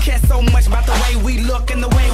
care so much about the way we look and the way